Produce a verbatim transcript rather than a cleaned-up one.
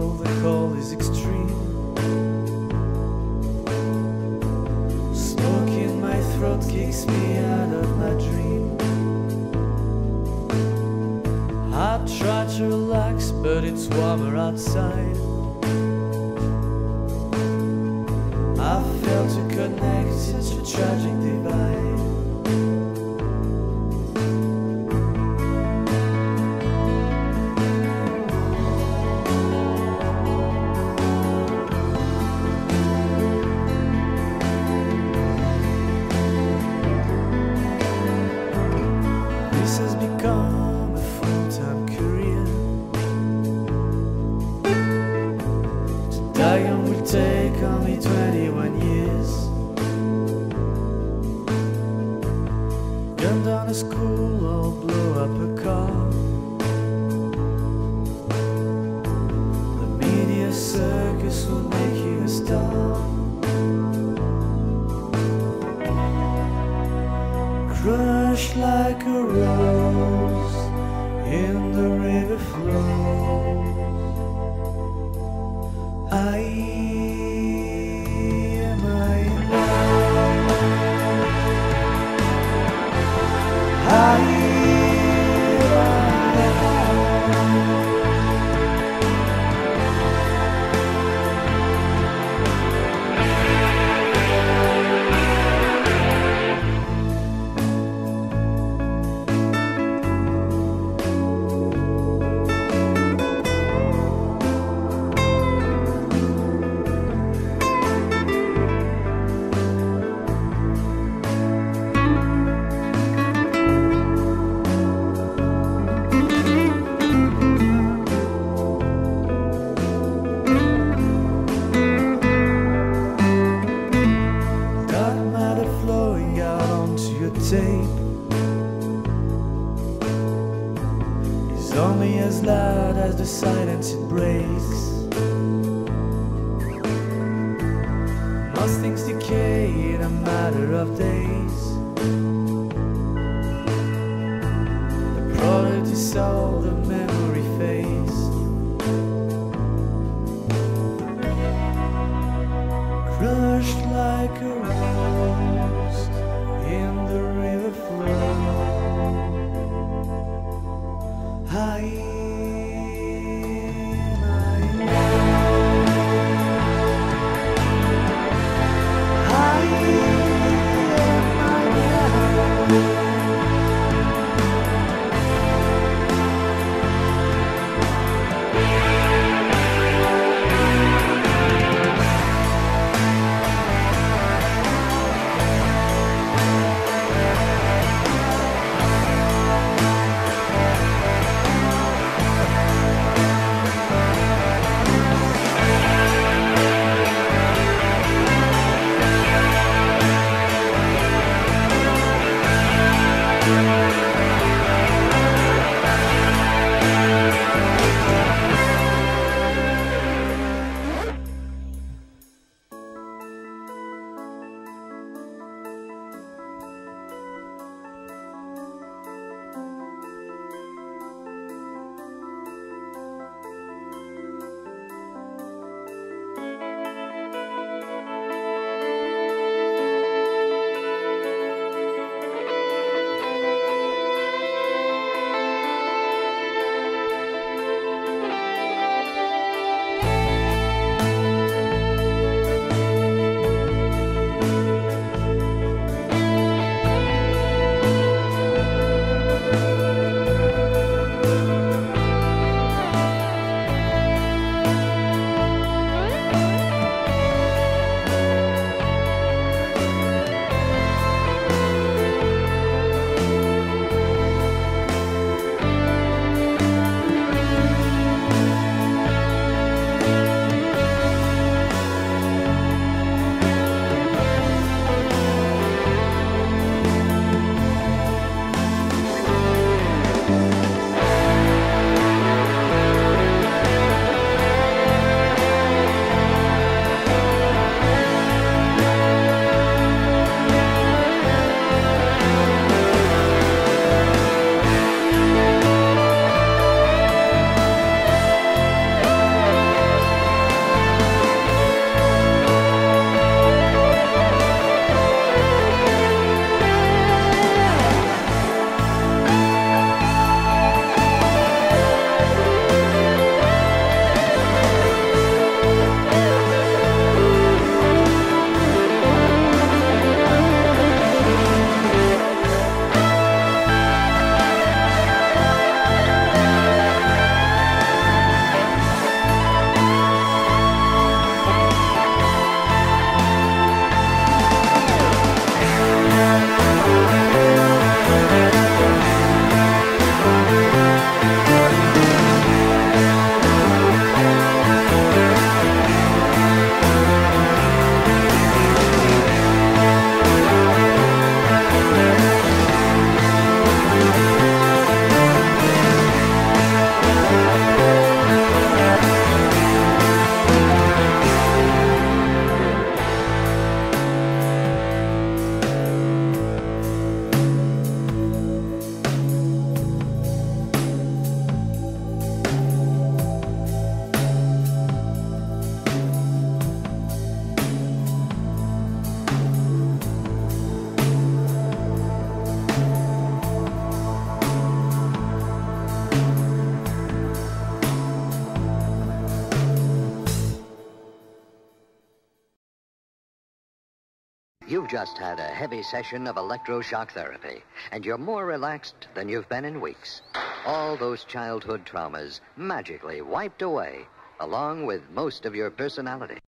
though the cold is extreme. Smoke in my throat kicks me out of my dream. I try to relax, but it's warmer outside. I fail to connect, such a tragic divide. This has become a full-time career. To die young will take only twenty-one years. Gun down a school or blow up a car. The media circus will make you a star. Crushed like a rose in the river flows. I am I I It's only as loud as the silence it breaks. Most things decay in a matter of days. The product is all the memory fades. Crushed like a rose in the river flow. I am, I am, I am, I am. You've just had a heavy session of electroshock therapy, and you're more relaxed than you've been in weeks. All those childhood traumas magically wiped away, along with most of your personality.